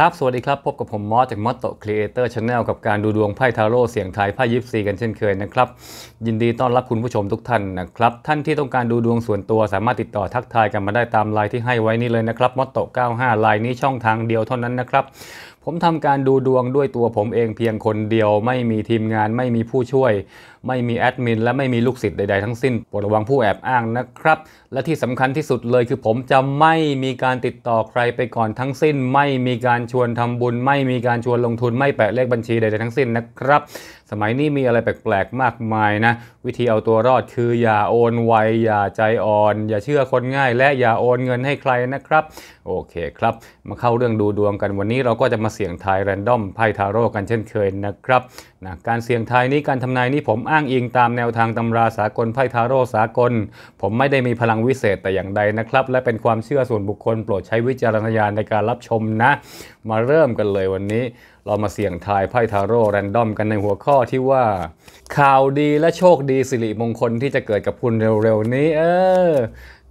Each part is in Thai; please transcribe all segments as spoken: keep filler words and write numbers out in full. ครับสวัสดีครับพบกับผมมอสจากมอสโตครีเอเตอร์ชาแนลกับการดูดวงไพ่ทาโร่เสียงไทยไพ่ยิปซีกันเช่นเคยนะครับยินดีต้อนรับคุณผู้ชมทุกท่านนะครับท่านที่ต้องการดูดวงส่วนตัวสามารถติดต่อทักทายกันมาได้ตามไลน์ที่ให้ไว้นี่เลยนะครับมอสโตเก้าห้าไลน์นี้ช่องทางเดียวเท่านั้นนะครับผมทำการดูดวงด้วยตัวผมเองเพียงคนเดียวไม่มีทีมงานไม่มีผู้ช่วยไม่มีแอดมินและไม่มีลูกศิษย์ใดๆทั้งสิ้นโปรดระวังผู้แอบอ้างนะครับและที่สำคัญที่สุดเลยคือผมจะไม่มีการติดต่อใครไปก่อนทั้งสิ้นไม่มีการชวนทำบุญไม่มีการชวนลงทุนไม่แปะเลขบัญชีใดๆทั้งสิ้นนะครับสมัยนี้มีอะไรแปลกๆมากมายนะวิธีเอาตัวรอดคืออย่าโอนไวอย่าใจอ่อนอย่าเชื่อคนง่ายและอย่าโอนเงินให้ใครนะครับโอเคครับมาเข้าเรื่องดูดวงกันวันนี้เราก็จะมาเสี่ยงทายแรนดอมไพ่ทาโร่กันเช่นเคยนะครับนะการเสี่ยงทายนี้การทำนายนี้ผมอ้างอิงตามแนวทางตำราสากลไพ่ทาโร่สากลผมไม่ได้มีพลังวิเศษแต่อย่างใดนะครับและเป็นความเชื่อส่วนบุคคลโปรดใช้วิจารณญาณในการรับชมนะมาเริ่มกันเลยวันนี้เรามาเสี่ยงทายไพ่ทาโร่แรนดอมกันในหัวข้อที่ว่าข่าวดีและโชคดีสิริมงคลที่จะเกิดกับคุณเร็วๆนี้เออ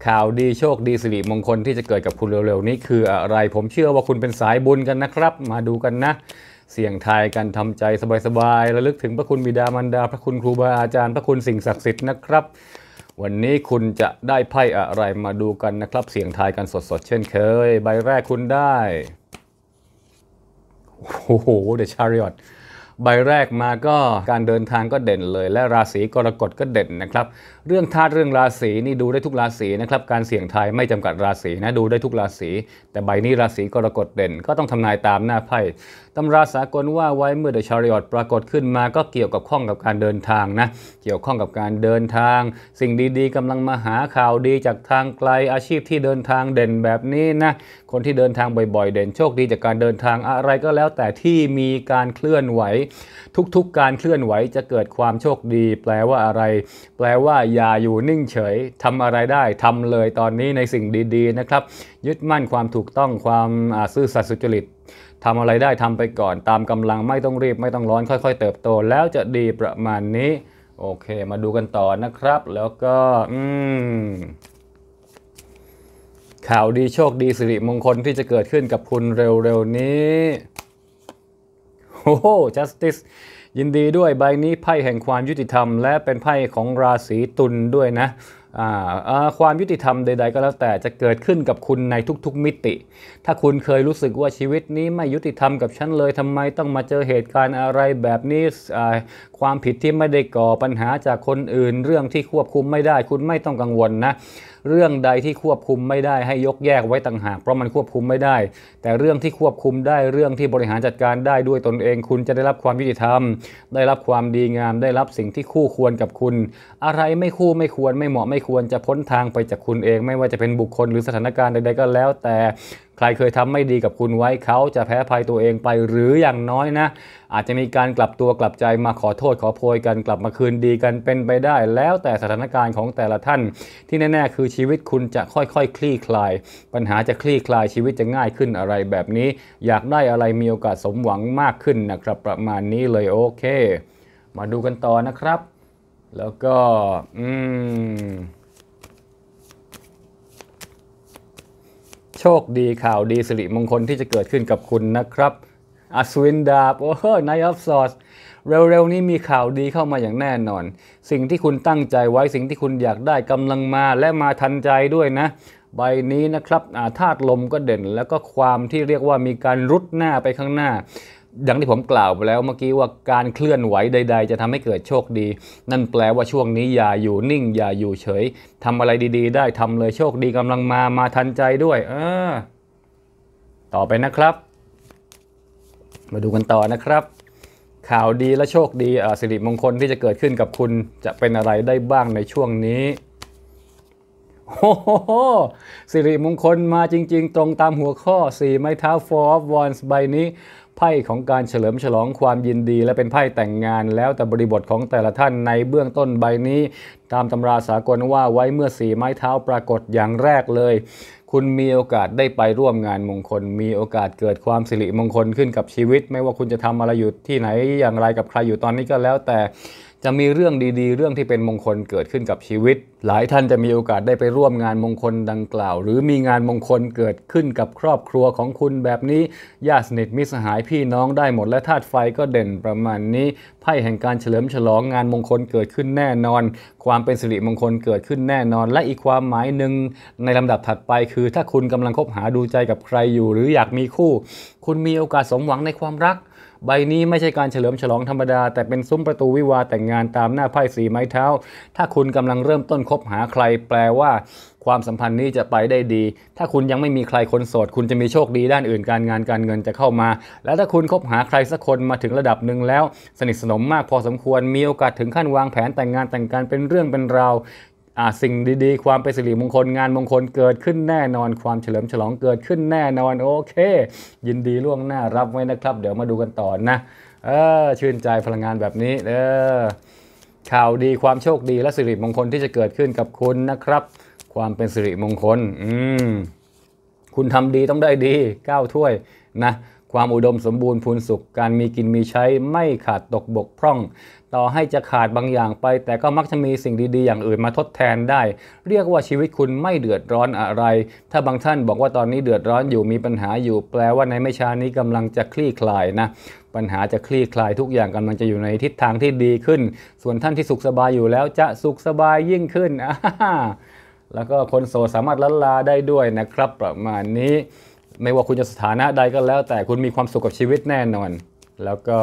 ข่าวดีโชคดีสิริมงคลที่จะเกิดกับคุณเร็วๆนี้คืออะไรผมเชื่อว่าคุณเป็นสายบุญกันนะครับมาดูกันนะเสี่ยงทายกันทำใจสบายๆระลึกถึงพระคุณบิดามารดาพระคุณครูบาอาจารย์พระคุณสิ่งศักดิ์สิทธิ์นะครับวันนี้คุณจะได้ไพ่อะไรมาดูกันนะครับเสี่ยงทายกันสดๆเช่นเคยใบแรกคุณได้โอ้โหเดอะชาริออตใบแรกมาก็การเดินทางก็เด่นเลยและราศีกรกฎก็เด่นนะครับเรื่องธาตุเรื่องราศีนี่ดูได้ทุกราศีนะครับการเสี่ยงทายไม่จำกัดราศีนะดูได้ทุกราศีแต่ใบนี้ราศีกรกฎเด่นก็ต้องทำนายตามหน้าไพ่ตำราสากลว่าไว้เมื่อเดอะชาริออตปรากฏขึ้นมาก็เกี่ยวกับข้องกับการเดินทางนะเกี่ยวข้องกับการเดินทางสิ่งดีๆกำลังมาหาข่าวดีจากทางไกลอาชีพที่เดินทางเด่นแบบนี้นะคนที่เดินทางบ่อยๆเด่นโชคดีจากการเดินทางอะไรก็แล้วแต่ที่มีการเคลื่อนไหวทุกๆการเคลื่อนไหวจะเกิดความโชคดีแปลว่าอะไรแปลว่าอย่าอยู่นิ่งเฉยทำอะไรได้ทำเลยตอนนี้ในสิ่งดีๆนะครับยึดมั่นความถูกต้องความซื่อสัตย์สุจริตทำอะไรได้ทำไปก่อนตามกำลังไม่ต้องรีบไม่ต้องร้อนค่อยๆเติบโตแล้วจะดีประมาณนี้โอเคมาดูกันต่อนะครับแล้วก็อืมข่าวดีโชคดีสิริมงคลที่จะเกิดขึ้นกับคุณเร็วๆนี้โอ้โห justice ยินดีด้วยใบนี้ไพ่แห่งความยุติธรรมและเป็นไพ่ของราศีตุลด้วยนะความยุติธรรมใดๆก็แล้วแต่จะเกิดขึ้นกับคุณในทุกๆมิติถ้าคุณเคยรู้สึกว่าชีวิตนี้ไม่ยุติธรรมกับฉันเลยทำไมต้องมาเจอเหตุการณ์อะไรแบบนี้ความผิดที่ไม่ได้ก่อปัญหาจากคนอื่นเรื่องที่ควบคุมไม่ได้คุณไม่ต้องกังวลนะเรื่องใดที่ควบคุมไม่ได้ให้ยกแยกไว้ต่างหากเพราะมันควบคุมไม่ได้แต่เรื่องที่ควบคุมได้เรื่องที่บริหารจัดการได้ด้วยตนเองคุณจะได้รับความยุติธรรมได้รับความดีงามได้รับสิ่งที่คู่ควรกับคุณอะไรไม่คู่ไม่ควรไม่เหมาะไม่ควรจะพ้นทางไปจากคุณเองไม่ว่าจะเป็นบุคคลหรือสถานการณ์ใดๆก็แล้วแต่ใครเคยทำไม่ดีกับคุณไว้เขาจะแพ้ภัยตัวเองไปหรืออย่างน้อยนะอาจจะมีการกลับตัวกลับใจมาขอโทษขอโพยกันกลับมาคืนดีกันเป็นไปได้แล้วแต่สถานการณ์ของแต่ละท่านที่แน่ๆคือชีวิตคุณจะค่อยๆ ค, คลี่คลายปัญหาจะคลี่คลายชีวิตจะง่ายขึ้นอะไรแบบนี้อยากได้อะไรมีโอกาสสมหวังมากขึ้นนะครับประมาณนี้เลยโอเคมาดูกันต่อนะครับแล้วก็อืมโชคดีข่าวดีสิริมงคลที่จะเกิดขึ้นกับคุณนะครับอัศวินดาบโอ้โหไนท์ออฟซอร์ดเร็วๆนี้มีข่าวดีเข้ามาอย่างแน่นอนสิ่งที่คุณตั้งใจไว้สิ่งที่คุณอยากได้กำลังมาและมาทันใจด้วยนะใบนี้นะครับธาตุลมก็เด่นแล้วก็ความที่เรียกว่ามีการรุดหน้าไปข้างหน้าอย่างที่ผมกล่าวไปแล้วเมื่อกี้ว่าการเคลื่อนไหวใดๆจะทำให้เกิดโชคดีนั่นแปลว่าช่วงนี้อย่าอยู่นิ่งอย่าอยู่เฉยทำอะไรดีๆได้ทำเลยโชคดีกำลังมามาทันใจด้วยเออต่อไปนะครับมาดูกันต่อนะครับข่าวดีและโชคดีสิริมงคลที่จะเกิดขึ้นกับคุณจะเป็นอะไรได้บ้างในช่วงนี้โอ้โหสิริมงคลมาจริงๆตรงตามหัวข้อสี่ไม้เท้า Four of Wands ใบนี้ไพ่ของการเฉลิมฉลองความยินดีและเป็นไพ่แต่งงานแล้วแต่บริบทของแต่ละท่านในเบื้องต้นใบนี้ตามตำราสากลว่าไว้เมื่อสี่ไม้เท้าปรากฏอย่างแรกเลยคุณมีโอกาสได้ไปร่วมงานมงคลมีโอกาสเกิดความสิริมงคลขึ้นกับชีวิตไม่ว่าคุณจะทำอะไรอยู่ที่ไหนอย่างไรกับใครอยู่ตอนนี้ก็แล้วแต่ จะมีเรื่องดีๆเรื่องที่เป็นมงคลเกิดขึ้นกับชีวิตหลายท่านจะมีโอกาสได้ไปร่วมงานมงคลดังกล่าวหรือมีงานมงคลเกิดขึ้นกับครอบครัวของคุณแบบนี้ญาติสนิทมิตรสหายพี่น้องได้หมดและธาตุไฟก็เด่นประมาณนี้ไพ่แห่งการเฉลิมฉลองงานมงคลเกิดขึ้นแน่นอนความเป็นสิริมงคลเกิดขึ้นแน่นอนและอีกความหมายหนึ่งในลำดับถัดไปคือถ้าคุณกำลังคบหาดูใจกับใครอยู่หรืออยากมีคู่คุณมีโอกาสสมหวังในความรักใบนี้ไม่ใช่การเฉลิมฉลองธรรมดาแต่เป็นซุ้มประตูวิวาห์แต่งงานตามหน้าไพ่สีไม้เท้าถ้าคุณกำลังเริ่มต้นคบหาใครแปลว่าความสัมพันธ์นี้จะไปได้ดีถ้าคุณยังไม่มีใครคนโสดคุณจะมีโชคดีด้านอื่นการงานการเงินจะเข้ามาและถ้าคุณคบหาใครสักคนมาถึงระดับหนึ่งแล้วสนิทสนมมากพอสมควรมีโอกาสถึงขั้นวางแผนแต่งงานแต่งการเป็นเรื่องเป็นราวสิ่งดีๆความเป็นสิริมงคลงานมงคลเกิดขึ้นแน่นอนความเฉลิมฉลองเกิดขึ้นแน่นอนโอเคยินดีล่วงหน้ารับไว้นะครับเดี๋ยวมาดูกันต่อนะเออชื่นใจพลังงานแบบนี้เออข่าวดีความโชคดีและสิริมงคลที่จะเกิดขึ้นกับคุณนะครับความเป็นสิริมงคลอืมคุณทำดีต้องได้ดีก้าวถ้วยนะความอุดมสมบูรณ์พูนสุขการมีกินมีใช้ไม่ขาดตกบกพร่องต่อให้จะขาดบางอย่างไปแต่ก็มักจะมีสิ่งดีๆอย่างอื่นมาทดแทนได้เรียกว่าชีวิตคุณไม่เดือดร้อนอะไรถ้าบางท่านบอกว่าตอนนี้เดือดร้อนอยู่มีปัญหาอยู่แปลว่าในไม่ช้านี้กำลังจะคลี่คลายนะปัญหาจะคลี่คลายทุกอย่างกำลังจะอยู่ในทิศทางที่ดีขึ้นส่วนท่านที่สุขสบายอยู่แล้วจะสุขสบายยิ่งขึ้นแล้วก็คนโสดสามารถละลาได้ด้วยนะครับประมาณนี้ไม่ว่าคุณจะสถานะใดก็แล้วแต่คุณมีความสุขกับชีวิตแน่นอนแล้วก็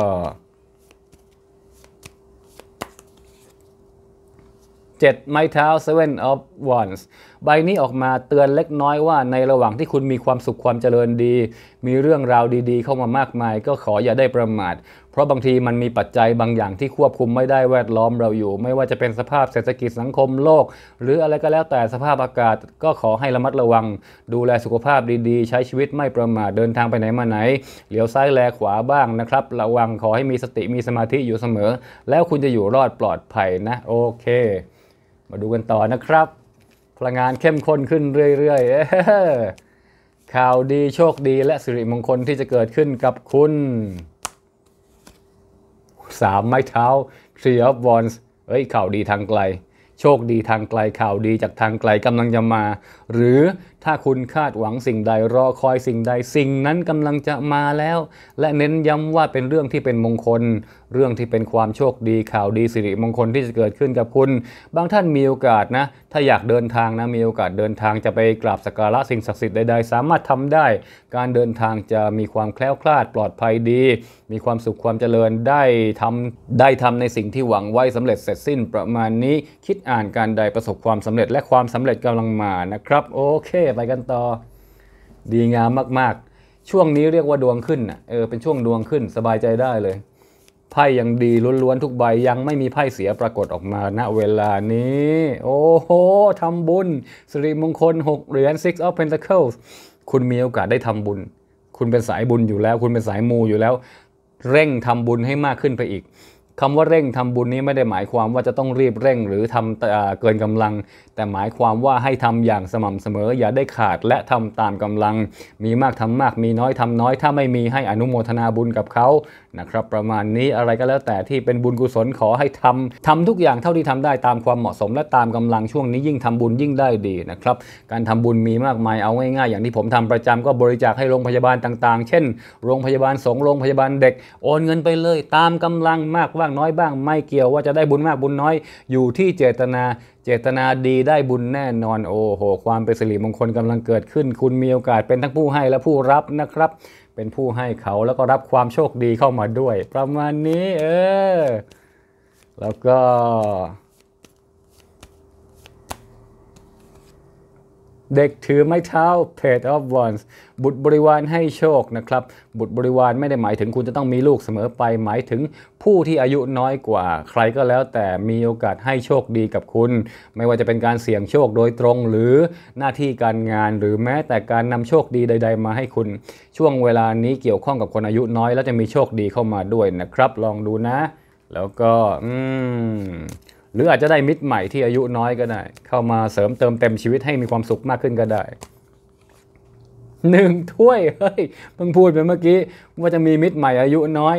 เจ็ดไม้เท้า Seven of Wands ใบนี้ออกมาเตือนเล็กน้อยว่าในระหว่างที่คุณมีความสุขความเจริญดีมีเรื่องราวดีๆเข้ามามากมายก็ขออย่าได้ประมาทเพราะบางทีมันมีปัจจัยบางอย่างที่ควบคุมไม่ได้แวดล้อมเราอยู่ไม่ว่าจะเป็นสภาพเศรษฐกิจสังคมโลกหรืออะไรก็แล้วแต่สภาพอากาศก็ขอให้ระมัดระวังดูแลสุขภาพดีๆใช้ชีวิตไม่ประมาทเดินทางไปไหนมาไหนเหลียวซ้ายแลขวาบ้างนะครับระวังขอให้มีสติมีสมาธิอยู่เสมอแล้วคุณจะอยู่รอดปลอดภัยนะโอเคมาดูกันต่อนะครับพลังงานเข้มข้นขึ้นเรื่อยๆข่าวดีโชคดีและสิริมงคลที่จะเกิดขึ้นกับคุณสามไม้เท้า Three of Wands เอ้ยข่าวดีทางไกลโชคดีทางไกลข่าวดีจากทางไกลกำลังจะมาหรือถ้าคุณคาดหวังสิ่งใดรอคอยสิ่งใดสิ่งนั้นกำลังจะมาแล้วและเน้นย้ำว่าเป็นเรื่องที่เป็นมงคลเรื่องที่เป็นความโชคดีข่าวดีสิริมงคลที่จะเกิดขึ้นกับคุณบางท่านมีโอกาสนะถ้าอยากเดินทางนะมีโอกาสเดินทางจะไปกราบสักการะสิ่งศักดิ์สิทธิ์ใดๆสามารถทำได้การเดินทางจะมีความแคล้วคลาดปลอดภัยดีมีความสุขความเจริญได้ทำได้ทำในสิ่งที่หวังไว้สำเร็จเสร็จสิ้นประมาณนี้คิดอ่านการใดประสบความสำเร็จและความสำเร็จกำลังมานะครับโอเคไปกันต่อดีงามมากๆช่วงนี้เรียกว่าดวงขึ้นนะเออเป็นช่วงดวงขึ้นสบายใจได้เลยไพ่ยังดีล้วนๆทุกใบยังไม่มีไพ่เสียปรากฏออกมาณเวลานี้โอ้โหทำบุญสิริมงคลหกเหรียญ Six of Pentacles คุณมีโอกาสได้ทำบุญคุณเป็นสายบุญอยู่แล้วคุณเป็นสายมูอยู่แล้วเร่งทำบุญให้มากขึ้นไปอีกคำว่าเร่งทำบุญนี้ไม่ได้หมายความว่าจะต้องรีบเร่งหรือทำเกินกำลังแต่หมายความว่าให้ทำอย่างสม่ำเสมออย่าได้ขาดและทำตามกำลังมีมากทำมากมีน้อยทำน้อยถ้าไม่มีให้อนุโมทนาบุญกับเขานะครับประมาณนี้อะไรก็แล้วแต่ที่เป็นบุญกุศลขอให้ทำทำทุกอย่างเท่าที่ทำได้ตามความเหมาะสมและตามกำลังช่วงนี้ยิ่งทำบุญยิ่งได้ดีนะครับการทำบุญมีมากมายเอาง่ายๆอย่างที่ผมทำประจำก็บริจาคให้โรงพยาบาลต่างๆเช่นโรงพยาบาลสงฆ์โรงพยาบาลเด็กโอนเงินไปเลยตามกำลังมากบ้างน้อยบ้างไม่เกี่ยวว่าจะได้บุญมากบุญน้อยอยู่ที่เจตนาเจตนาดีได้บุญแน่นอนโอ้โหความเป็นสิริมงคลกำลังเกิดขึ้นคุณมีโอกาสเป็นทั้งผู้ให้และผู้รับนะครับเป็นผู้ให้เขาแล้วก็รับความโชคดีเข้ามาด้วยประมาณนี้เออแล้วก็เด็กถือไม้เท้า Page of Wands บุตรบริวารให้โชคนะครับบุตรบริวารไม่ได้หมายถึงคุณจะต้องมีลูกเสมอไปหมายถึงผู้ที่อายุน้อยกว่าใครก็แล้วแต่มีโอกาสให้โชคดีกับคุณไม่ว่าจะเป็นการเสี่ยงโชคโดยตรงหรือหน้าที่การงานหรือแม้แต่การนำโชคดีใดๆมาให้คุณช่วงเวลานี้เกี่ยวข้องกับคนอายุน้อยแล้วจะมีโชคดีเข้ามาด้วยนะครับลองดูนะแล้วก็อืมหรืออาจจะได้มิตรใหม่ที่อายุน้อยก็ได้เข้ามาเสริมเติมเต็มชีวิตให้มีความสุขมากขึ้นก็ได้หนึ่งถ้วยเฮ้ยเพิ่งพูดไปเมื่อกี้ว่าจะมีมิตรใหม่อายุน้อย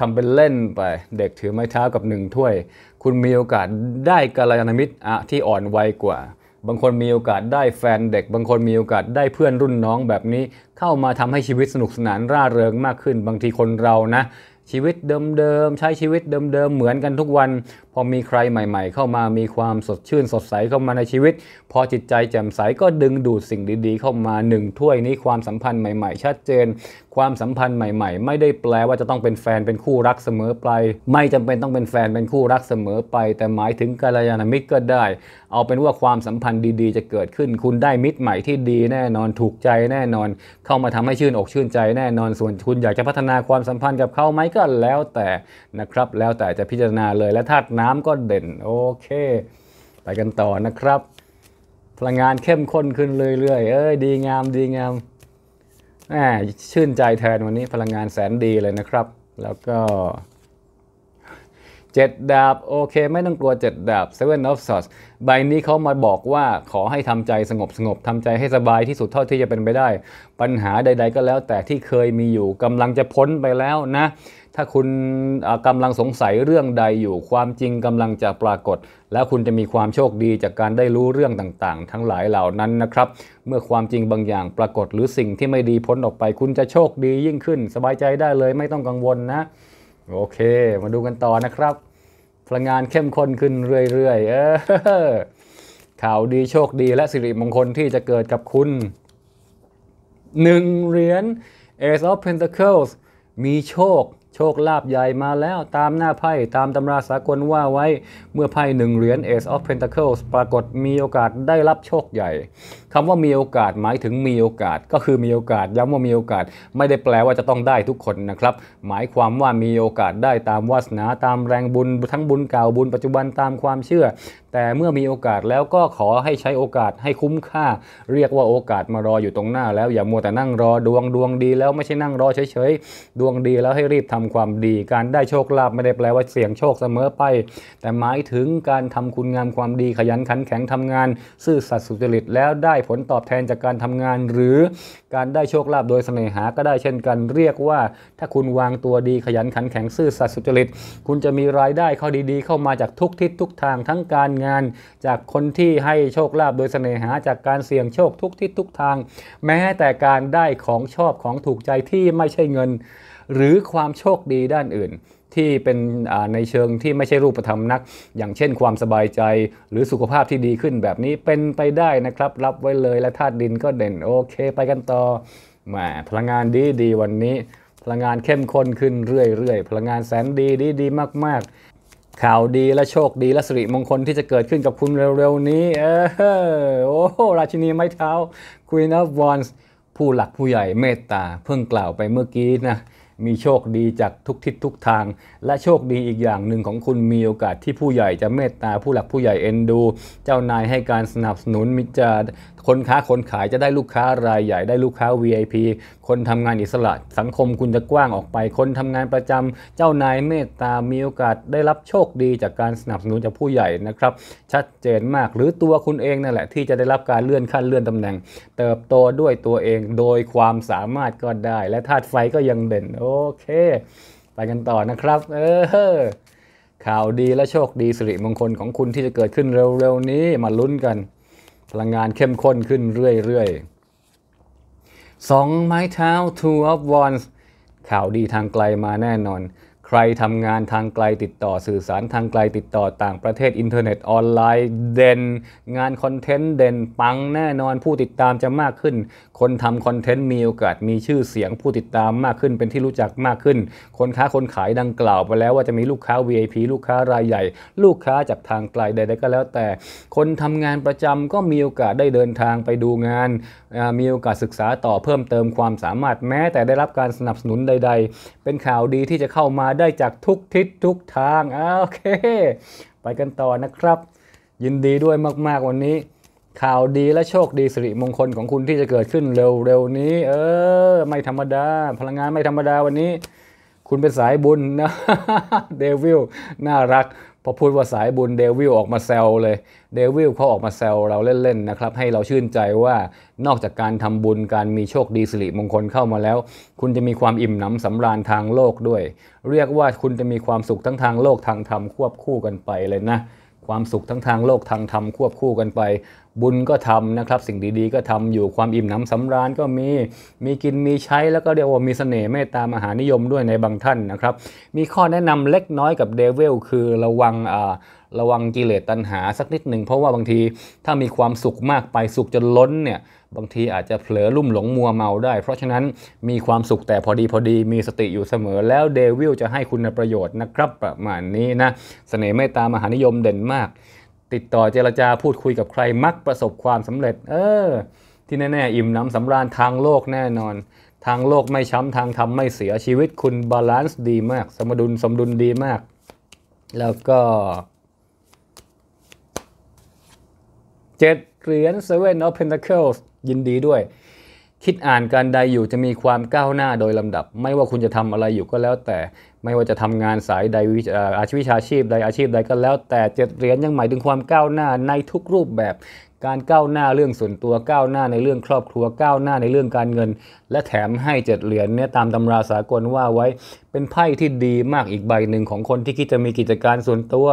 ทำเป็นเล่นไปเด็กถือไม้เท้ากับหนึ่งถ้วยคุณมีโอกาสได้กัลยาณมิตรอะที่อ่อนวัยกว่าบางคนมีโอกาสได้แฟนเด็กบางคนมีโอกาสได้เพื่อนรุ่นน้องแบบนี้เข้ามาทำให้ชีวิตสนุกสนานร่าเริงมากขึ้นบางทีคนเรานะชีวิตเดิมๆใช้ชีวิตเดิมๆเหมือนกันทุกวันพอมีใครใหม่ๆเข้ามามีความสดชื่นสดใสเข้ามาในชีวิตพอจิตใจแจ่มใสก็ดึงดูดสิ่งดีๆเข้ามาหนึ่งถ้วยนี้ความสัมพันธ์ใหม่ๆชัดเจนความสัมพันธ์ใหม่ๆไม่ได้แปลว่าจะต้องเป็นแฟนเป็นคู่รักเสมอไปไม่จำเป็นต้องเป็นแฟนเป็นคู่รักเสมอไปแต่หมายถึงกัลยาณมิตรก็ได้เอาเป็นว่าความสัมพันธ์ดีๆจะเกิดขึ้นคุณได้มิตรใหม่ที่ดีแน่นอนถูกใจแน่นอนเข้ามาทำให้ชื่นอกชื่นใจแน่นอนส่วนคุณอยากจะพัฒนาความสัมพันธ์กับเขาไหมก็แล้วแต่นะครับแล้วแต่จะพิจารณาเลยและธาตุน้ำก็เด่นโอเคไปกันต่อนะครับพลังงานเข้มข้นขึ้นเรื่อยๆเอ้ยดีงามดีงามแหมชื่นใจแทนวันนี้พลังงานแสนดีเลยนะครับแล้วก็เจ็ดดาบโอเคไม่ต้องกลัวเจ็ดดาบ Seven of Swords ใบนี้เขามาบอกว่าขอให้ทำใจสงบสงบทำใจให้สบายที่สุดเท่าที่จะเป็นไปได้ปัญหาใดๆก็แล้วแต่ที่เคยมีอยู่กำลังจะพ้นไปแล้วนะถ้าคุณกำลังสงสัยเรื่องใดอยู่ความจริงกำลังจะปรากฏแล้วคุณจะมีความโชคดีจากการได้รู้เรื่องต่างๆทั้งหลายเหล่านั้นนะครับเมื่อความจริงบางอย่างปรากฏหรือสิ่งที่ไม่ดีพ้นออกไปคุณจะโชคดียิ่งขึ้นสบายใจได้เลยไม่ต้องกังวลนะโอเคมาดูกันต่อนะครับพลังงานเข้มข้นขึ้นเรื่อยๆเออข่าวดีโชคดีและสิริมงคลที่จะเกิดกับคุณหนึ่งเหรียญ Ace of Pentacles มีโชคโชคลาภใหญ่มาแล้วตามหน้าไพ่ตามตำราสากลว่าไว้เมื่อไพ่หนึ่งเหรียญ Ace of Pentacles ปรากฏมีโอกาสได้รับโชคใหญ่คำว่ามีโอกาสหมายถึงมีโอกาสก็คือมีโอกาสย้ำว่ามีโอกาสไม่ได้แปลว่าจะต้องได้ทุกคนนะครับหมายความว่ามีโอกาสได้ตามวาสนาตามแรงบุญทั้งบุญเก่าบุญปัจจุบันตามความเชื่อแต่เมื่อมีโอกาสแล้วก็ขอให้ใช้โอกาสให้คุ้มค่าเรียกว่าโอกาสมารออยู่ตรงหน้าแล้วอย่ามัวแต่นั่งรอดวงดวงดีแล้วไม่ใช่นั่งรอเฉยๆดวงดีแล้วให้รีบทำความดีการได้โชคลาภไม่ได้แปลว่าเสี่ยงโชคเสมอไปแต่หมายถึงการทำคุณงามความดีขยันขันแข็งทำงานซื่อสัตย์สุจริตแล้วได้ผลตอบแทนจากการทำงานหรือการได้โชคลาภโดยเสน่หาก็ได้เช่นกันเรียกว่าถ้าคุณวางตัวดีขยันขันแข็งซื่อสัตย์สุจริตคุณจะมีรายได้เข้าดีๆเข้ามาจากทุกทิศทุกทางทั้งการงานจากคนที่ให้โชคลาภโดยเสน่หาจากการเสี่ยงโชคทุกทิศทุกทางแม้แต่การได้ของชอบของถูกใจที่ไม่ใช่เงินหรือความโชคดีด้านอื่นที่เป็นในเชิงที่ไม่ใช่รูปธรรมนักอย่างเช่นความสบายใจหรือสุขภาพที่ดีขึ้นแบบนี้เป็นไปได้นะครับรับไว้เลยและธาตุดินก็เด่นโอเคไปกันต่อมาพลังงานดีดีวันนี้พลังงานเข้มข้นขึ้นเรื่อยๆพลังงานแสนดีดีดีมากๆข่าวดีและโชคดีและสิริมงคลที่จะเกิดขึ้นกับคุณเร็วๆนี้เออโอ้โหราชินีไม้เท้า Queen of Wands ผู้หลักผู้ใหญ่เมตตาเพิ่งกล่าวไปเมื่อกี้นะมีโชคดีจากทุกทิศทุกทางและโชคดีอีกอย่างหนึ่งของคุณมีโอกาสที่ผู้ใหญ่จะเมตตาผู้หลักผู้ใหญ่เอ็นดูเจ้านายให้การสนับสนุนมิจารคนค้าคนขายจะได้ลูกค้ารายใหญ่ได้ลูกค้า วี ไอ พี คนทำงานอิสระสังคมคุณจะกว้างออกไปคนทำงานประจำเจ้านายเมตตามีโอกาสได้รับโชคดีจากการสนับสนุนจากผู้ใหญ่นะครับชัดเจนมากหรือตัวคุณเองนั่นแหละที่จะได้รับการเลื่อนขั้นเลื่อนตำแหน่งเติบโตด้วยตัวเองโดยความสามารถก็ได้และธาตุไฟก็ยังเด่นโอเคไปกันต่อนะครับเออข่าวดีและโชคดีสิริมงคลของคุณที่จะเกิดขึ้นเร็วๆนี้มาลุ้นกันพลังงานเข้มข้นขึ้นเรื่อยๆสองไม้เท้า Two of Wands ข่าวดีทางไกลมาแน่นอนใครทำงานทางไกลติดต่อสื่อสารทางไกลติดต่อต่างประเทศอินเทอร์เน็ตออนไลน์เด่นงานคอนเทนต์เด่นปังแน่นอนผู้ติดตามจะมากขึ้นคนทำคอนเทนต์มีโอกาสมีชื่อเสียงผู้ติดตามมากขึ้นเป็นที่รู้จักมากขึ้นคนค้าคนขายดังกล่าวไปแล้วว่าจะมีลูกค้า วี ไอ พี ลูกค้ารายใหญ่ลูกค้าจากทางไกลใดๆก็แล้วแต่คนทำงานประจำก็มีโอกาสได้เดินทางไปดูงานมีโอกาสศึกษาต่อเพิ่มเติมความสามารถแม้แต่ได้รับการสนับสนุนใดๆเป็นข่าวดีที่จะเข้ามาได้จากทุกทิศทุกทางโอเคไปกันต่อนะครับยินดีด้วยมากๆวันนี้ข่าวดีและโชคดีสิริมงคลของคุณที่จะเกิดขึ้นเร็วๆนี้เออไม่ธรรมดาพลังงานไม่ธรรมดาวันนี้ คุณเป็นสายบุญนะเดวิลน่ารักพอพูดว่าสายบุญเดวิลออกมาแซวเลยเดวิลเขาออกมาแซวเราเล่นๆนะครับให้เราชื่นใจว่านอกจากการทำบุญการมีโชคดีสิริมงคลเข้ามาแล้วคุณจะมีความอิ่มหนำสำราญทางโลกด้วยเรียกว่าคุณจะมีความสุขทั้งทางโลกทางธรรมควบคู่กันไปเลยนะความสุขทั้งทางโลกทางธรรมควบคู่กันไปบุญก็ทำนะครับสิ่งดีๆก็ทำอยู่ความอิ่มหนำสำราญก็มีมีกินมีใช้แล้วก็เรียกว่ามีเสน่ห์เมตตามหานิยมด้วยในบางท่านนะครับมีข้อแนะนำเล็กน้อยกับเดวิลคือระวังอ่าระวังกิเลสตัณหาสักนิดหนึ่งเพราะว่าบางทีถ้ามีความสุขมากไปสุขจนล้นเนี่ยบางทีอาจจะเผลอลุ่มหลงมัวเมาได้เพราะฉะนั้นมีความสุขแต่พอดีพอดีมีสติอยู่เสมอแล้วเดวิลจะให้คุณประโยชน์นะครับประมาณนี้นะเสน่ห์เมตตามหานิยมเด่นมากติดต่อเจรจาพูดคุยกับใครมักประสบความสำเร็จเออที่แน่ๆอิ่มน้ำสำราญทางโลกแน่นอนทางโลกไม่ช้ำทางธรรมไม่เสียชีวิตคุณบาลานซ์ดีมากสมดุลสมดุลดีมากแล้วก็เจ็ดเหรียญ Seven of Pentacles ยินดีด้วยคิดอ่านการใดอยู่จะมีความก้าวหน้าโดยลำดับไม่ว่าคุณจะทำอะไรอยู่ก็แล้วแต่ไม่ว่าจะทำงานสายใดอาชีพวิชาชีพใดอาชีพใดก็แล้วแต่เจ็ดเหรียญยังหมายถึงความก้าวหน้าในทุกรูปแบบการก้าวหน้าเรื่องส่วนตัวก้าวหน้าในเรื่องครอบครัวก้าวหน้าในเรื่องการเงินและแถมให้เจ็ดเหรียญเนี่ยตามตำราสากลว่าไว้เป็นไพ่ที่ดีมากอีกใบหนึ่งของคนที่คิดจะมีกิจการส่วนตัว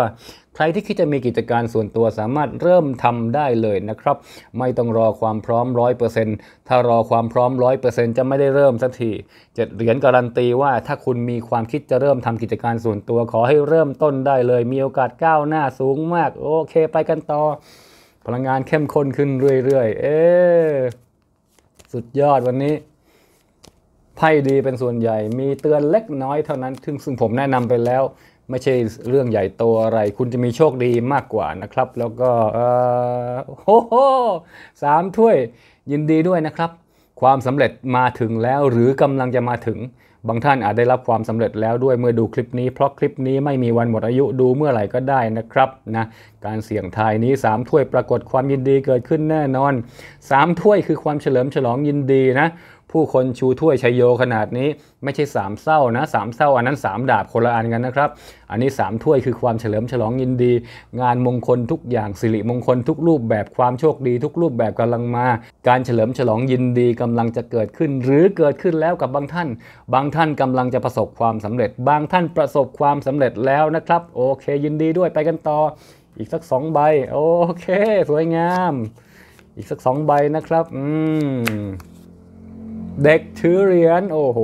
ใครที่คิดจะมีกิจการส่วนตัวสามารถเริ่มทำได้เลยนะครับไม่ต้องรอความพร้อม ร้อยเปอร์เซ็นต์ ถ้ารอความพร้อม ร้อยเปอร์เซ็นต์ จะไม่ได้เริ่มสักทีเจ็ดเหรียญการันตีว่าถ้าคุณมีความคิดจะเริ่มทำกิจการส่วนตัวขอให้เริ่มต้นได้เลยมีโอกาสก้าวหน้าสูงมากโอเคไปกันต่อพลังงานเข้มข้นขึ้นเรื่อยๆเอ๊สุดยอดวันนี้ไพ่ดีเป็นส่วนใหญ่มีเตือนเล็กน้อยเท่านั้นซึ่งผมแนะนำไปแล้วไม่ใช่เรื่องใหญ่โตอะไรคุณจะมีโชคดีมากกว่านะครับแล้วก็เออโอ้โหสามถ้วยยินดีด้วยนะครับความสำเร็จมาถึงแล้วหรือกำลังจะมาถึงบางท่านอาจได้รับความสำเร็จแล้วด้วยเมื่อดูคลิปนี้เพราะคลิปนี้ไม่มีวันหมดอายุดูเมื่อไหร่ก็ได้นะครับนะการเสี่ยงทายนี้สามถ้วยปรากฏความยินดีเกิดขึ้นแน่นอนสามถ้วยคือความเฉลิมฉลองยินดีนะผู้คนชูถ้วยชัยโยขนาดนี้ไม่ใช่สามเศร้านะสามเศร้าอันนั้นสามดาบคนละอันกันนะครับอันนี้สามถ้วยคือความเฉลิมฉลองยินดีงานมงคลทุกอย่างสิริมงคลทุกรูปแบบความโชคดีทุกรูปแบบกำลังมาการเฉลิมฉลองยินดีกำลังจะเกิดขึ้นหรือเกิดขึ้นแล้วกับบางท่านบางท่านกำลังจะประสบความสำเร็จบางท่านประสบความสำเร็จแล้วนะครับโอเคยินดีด้วยไปกันต่ออีกสักสองใบโอเคสวยงามอีกสักสองใบนะครับอืมเด็กถือเหรียญโอ้โห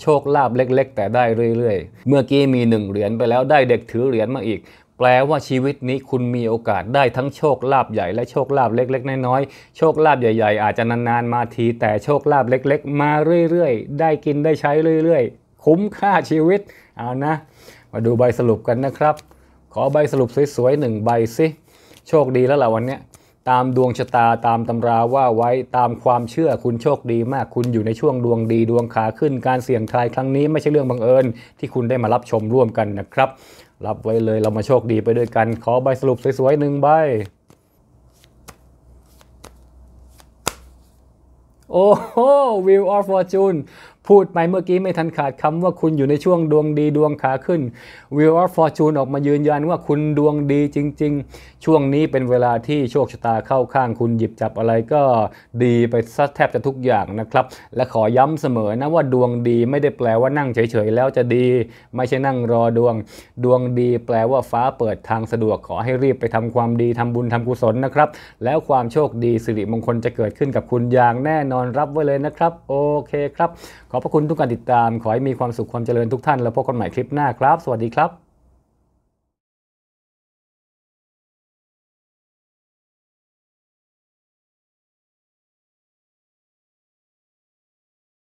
โชคลาภเล็กๆแต่ได้เรื่อยๆเมื่อกี้มีหนึ่งเหรียญไปแล้วได้เด็กถือเหรียญมาอีกแปลว่าชีวิตนี้คุณมีโอกาสได้ทั้งโชคลาภใหญ่และโชคลาภเล็กๆน้อยๆโชคลาภใหญ่ๆอาจจะนานๆมาทีแต่โชคลาภเล็กๆมาเรื่อยๆได้กินได้ใช้เรื่อยๆคุ้มค่าชีวิตเอานะมาดูใบสรุปกันนะครับขอใบสรุปสวยๆหนึ่งใบสิโชคดีแล้วล่ะวันนี้ตามดวงชะตาตามตำราว่าไว้ตามความเชื่อคุณโชคดีมากคุณอยู่ในช่วงดวงดีดวงขาขึ้นการเสี่ยงทายครั้งนี้ไม่ใช่เรื่องบังเอิญที่คุณได้มารับชมร่วมกันนะครับรับไว้เลยเรามาโชคดีไปด้วยกันขอใบสรุปสวยๆหนึ่งใบโอ้โห Wheel of Fortune พูดไปเมื่อกี้ไม่ทันขาดคำว่าคุณอยู่ในช่วงดวงดีดวงขาขึ้น Wheel of Fortune ออกมายืนยันว่าคุณดวงดีจริงๆช่วงนี้เป็นเวลาที่โชคชะตาเข้าข้างคุณหยิบจับอะไรก็ดีไปซะแทบจะทุกอย่างนะครับและขอย้ำเสมอนะว่าดวงดีไม่ได้แปลว่านั่งเฉยๆแล้วจะดีไม่ใช่นั่งรอดวงดวงดีแปลว่าฟ้าเปิดทางสะดวกขอให้รีบไปทำความดีทำบุญทำกุศลนะครับแล้วความโชคดีสิริมงคลจะเกิดขึ้นกับคุณอย่างแน่นอนรับไว้เลยนะครับโอเคครับขอบพระคุณทุกการติดตามขอให้มีความสุขความเจริญทุกท่านแล้วพบกันใหม่คลิปหน้าครับสวัสดีครับ